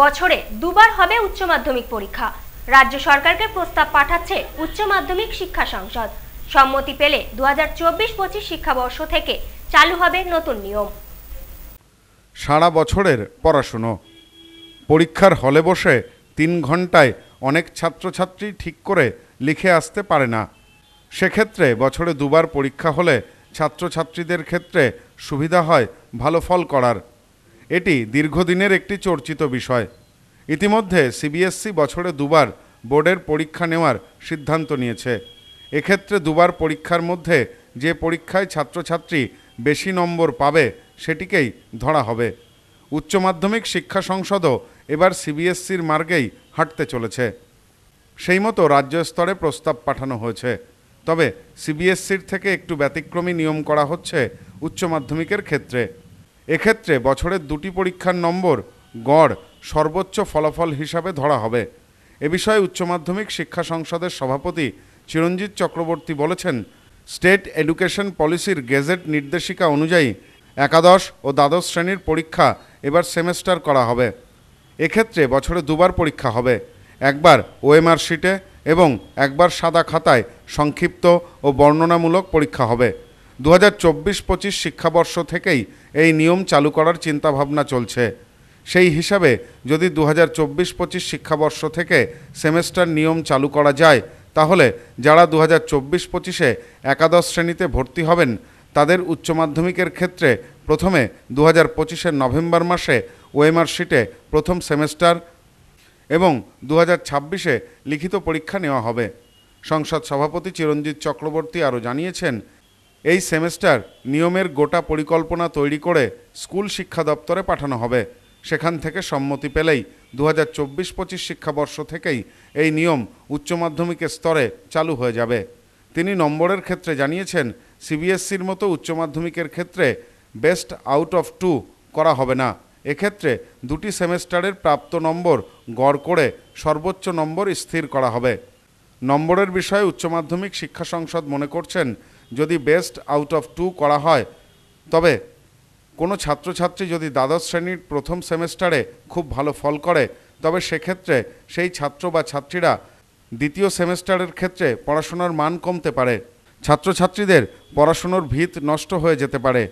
বছরে দুবার হবে উচ্চ মাধ্যমিক পরীক্ষা। রাজ্য সরকারকে প্রস্তাব পাঠাচ্ছে উচ্চ মাধ্যমিক শিক্ষা সংসদ। সম্মতি পেলে ২০২৪-২৫ শিক্ষাবর্ষ থেকে চালু হবে নতুন নিয়ম। সারা বছরের পড়াশুনো পরীক্ষার হলে বসে ৩ ঘন্টায় অনেক ছাত্রছাত্রী ঠিক করে লিখে আসতে পারে না। সেক্ষেত্রে বছরে দুবার পরীক্ষা হলে ছাত্রছাত্রীদের ক্ষেত্রে সুবিধা হয় ভালো ফল করার। এটি দীর্ঘদিনের একটি চর্চিত বিষয়। ইতিমধ্যে সিবিএসসি বছরে দুবার বোর্ডের পরীক্ষা নেওয়ার সিদ্ধান্ত নিয়েছে। এক্ষেত্রে দুবার পরীক্ষার মধ্যে যে পরীক্ষায় ছাত্রছাত্রী বেশি নম্বর পাবে সেটিকেই ধরা হবে। উচ্চ মাধ্যমিক শিক্ষা সংসদও এবার সিবিএসসির মার্গেই হাঁটতে চলেছে। সেই মতো রাজ্য স্তরে প্রস্তাব পাঠানো হয়েছে। তবে সিবিএসসির থেকে একটু ব্যতিক্রমী নিয়ম করা হচ্ছে উচ্চ মাধ্যমিকের ক্ষেত্রে। এক্ষেত্রে বছরের 2টি পরীক্ষার নম্বর গড় সর্বোচ্চ ফলাফল হিসাবে ধরা হবে। এ বিষয়ে উচ্চ মাধ্যমিক শিক্ষা সংসদের সভাপতি চিরঞ্জিত চক্রবর্তী বলেছেন, স্টেট এডুকেশন পলিসির গেজেট নির্দেশিকা অনুযায়ী একাদশ ও দ্বাদশ শ্রেণীর পরীক্ষা এবার সেমেস্টার করা হবে। এক্ষেত্রে বছরে দুবার পরীক্ষা হবে, একবার ওএমআর শিটে এবং একবার সাদা খাতায় সংক্ষিপ্ত ও বর্ণনামূলক পরীক্ষা হবে। ২০২৪-২৫ শিক্ষাবর্ষ থেকেই এই নিয়ম চালু করার চিন্তাভাবনা চলছে। সেই হিসাবে যদি ২০২৪-২৫ শিক্ষাবর্ষ থেকে সেমেস্টার নিয়ম চালু করা যায়, তাহলে যারা ২০২৪-২৫-এ একাদশ শ্রেণীতে ভর্তি হবেন তাদের উচ্চ মাধ্যমিকের ক্ষেত্রে প্রথমে ২০২৫-এর নভেম্বর মাসে ওএমআর শিটে প্রথম সেমেস্টার এবং ২০২৬-এ লিখিত পরীক্ষা নেওয়া হবে। সংসদ সভাপতি চিরঞ্জিত চক্রবর্তী আরও জানিয়েছেন, এই সেমেস্টার নিয়মের গোটা পরিকল্পনা তৈরি করে স্কুল শিক্ষা দপ্তরে পাঠানো হবে। সেখান থেকে সম্মতি পেলেই ২০২৪-২৫ শিক্ষাবর্ষ থেকেই এই নিয়ম উচ্চ মাধ্যমিকের স্তরে চালু হয়ে যাবে। তিনি নম্বরের ক্ষেত্রে জানিয়েছেন, সিবিএসসির মতো উচ্চ মাধ্যমিকের ক্ষেত্রে বেস্ট আউট অফ 2 করা হবে না। এক্ষেত্রে 2টি সেমেস্টারের প্রাপ্ত নম্বর গড় করে সর্বোচ্চ নম্বর স্থির করা হবে। নম্বরের বিষয়ে উচ্চ মাধ্যমিক শিক্ষা সংসদ মনে করছেন, যদি বেস্ট আউট অফ 2 করা হয়, তবে কোনো ছাত্রছাত্রী যদি দ্বাদশ শ্রেণীর প্রথম সেমেস্টারে খুব ভালো ফল করে, তবে সেক্ষেত্রে সেই ছাত্র বা ছাত্রীরা দ্বিতীয় সেমেস্টারের ক্ষেত্রে পড়াশোনার মান কমতে পারে, ছাত্রছাত্রীদের পড়াশোনার ভিত নষ্ট হয়ে যেতে পারে।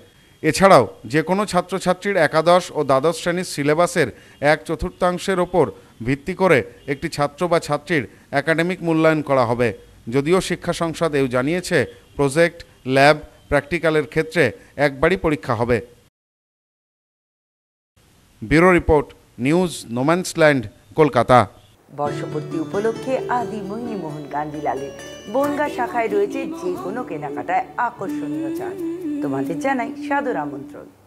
এছাড়াও যে কোনো ছাত্রছাত্রীর একাদশ ও দ্বাদশ শ্রেণীর সিলেবাসের 1/4 ওপর ভিত্তি করে একটি ছাত্র বা ছাত্রীর একাডেমিক মূল্যায়ন করা হবে। যদিও শিক্ষা সংসদ এও জানিয়েছে, প্রজেক্ট, ল্যাব, প্র্যাকটিক্যালের ক্ষেত্রে একবারই পরীক্ষা হবে। Bureau report, news no man's land, Kolkata. বর্ষপূর্তি উপলক্ষে আদি মনমোহন গান্ধী লালে বনগা শাখায় রয়েছে যে কোনো কেনাকাটায় আকর্ষণীয় ছাড়। তোমাদের জানাই সাদর আমন্ত্রণ।